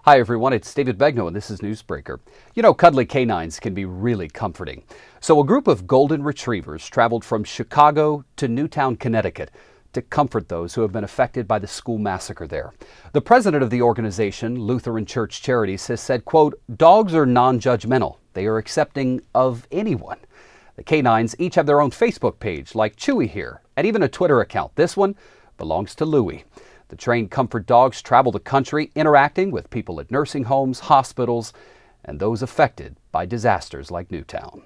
Hi everyone, it's David Begnaud and this is NewsBreaker. You know, cuddly canines can be really comforting. So a group of golden retrievers traveled from Chicago to Newtown, Connecticut to comfort those who have been affected by the school massacre there. The president of the organization, Lutheran Church Charities, has said, quote, "Dogs are non-judgmental. They are accepting of anyone." The canines each have their own Facebook page, like Chewy here, and even a Twitter account. This one belongs to Louis. The trained comfort dogs travel the country, interacting with people at nursing homes, hospitals, and those affected by disasters like Newtown.